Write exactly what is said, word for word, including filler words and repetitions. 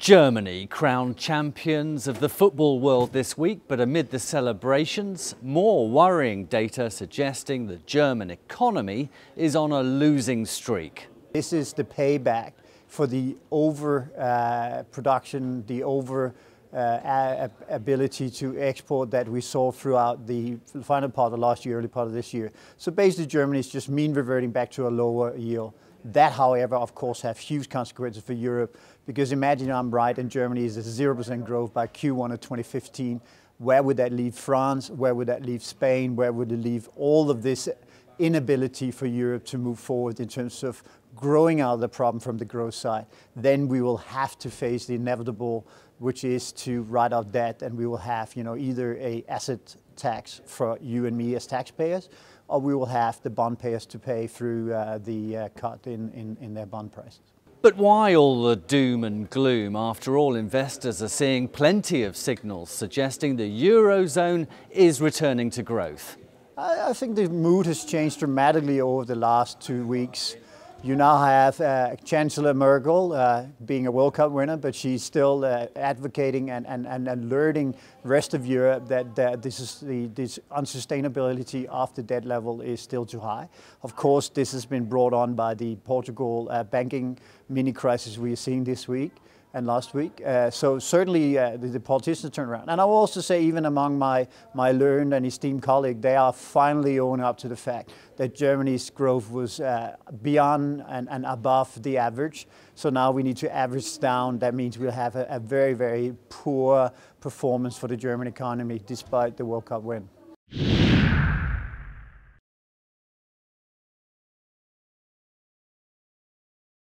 Germany crowned champions of the football world this week, but amid the celebrations, more worrying data suggesting the German economy is on a losing streak. This is the payback for the over uh, production, the over uh, ability to export that we saw throughout the final part of last year, early part of this year. So basically Germany is just mean reverting back to a lower yield. That, however, of course, have huge consequences for Europe, because imagine I'm right and Germany is a zero percent growth by Q one of twenty fifteen. Where would that leave France? Where would that leave Spain? Where would it leave all of this inability for Europe to move forward in terms of growing out of the problem from the growth side? Then we will have to face the inevitable, which is to write out debt, and we will have, you know, either a asset tax for you and me as taxpayers, or we will have the bond payers to pay through uh, the uh, cut in, in, in their bond prices. But why all the doom and gloom? After all, investors are seeing plenty of signals suggesting the Eurozone is returning to growth. I, I think the mood has changed dramatically over the last two weeks. You now have uh, Chancellor Merkel uh, being a World Cup winner, but she's still uh, advocating and, and, and alerting the rest of Europe that, that this is the this unsustainability of the debt level is still too high. Of course, this has been brought on by the Portugal uh, banking mini crisis we are seeing this week and last week. Uh, so certainly uh, the, the politicians turn around. And I will also say, even among my, my learned and esteemed colleagues, they are finally owning up to the fact that Germany's growth was uh, beyond and, and above the average. So now we need to average down. That means we'll have a, a very, very poor performance for the German economy despite the World Cup win.